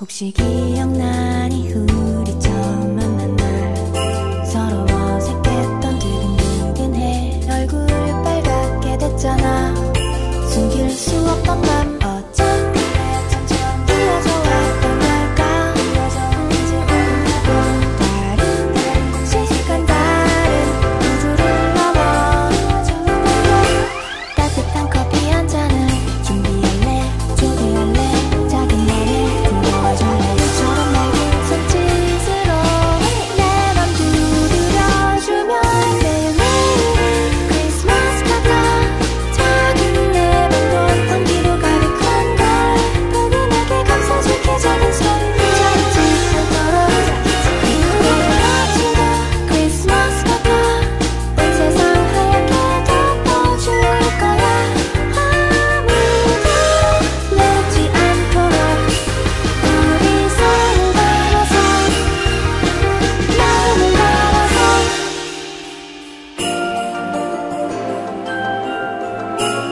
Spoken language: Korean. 혹시 기억나니 우리 처음 만난 날 서로 어색했던 두근두근해 얼굴 빨갛게 됐잖아 숨길 수 없던 맘 어차피 점점 길어져왔던 날까 길어져온지 몰라도 다른 시간 다른 우주를 넘어 따뜻한 커피 한 잔을 준비할래 초대할래 작은 날에 처럼 날개 손짓으로 내 맘 두드려주면 매일매일 크리스마스 같아 작은 내 맘도 온기로 가득한 걸 포근하게 감싸줄게 작은 손 작은 친구도 크리스마스 같아 온 세상 하얗게 덮어줄 거야 아무도 내지 않도록 우리 서로 달아서 마음을 달아서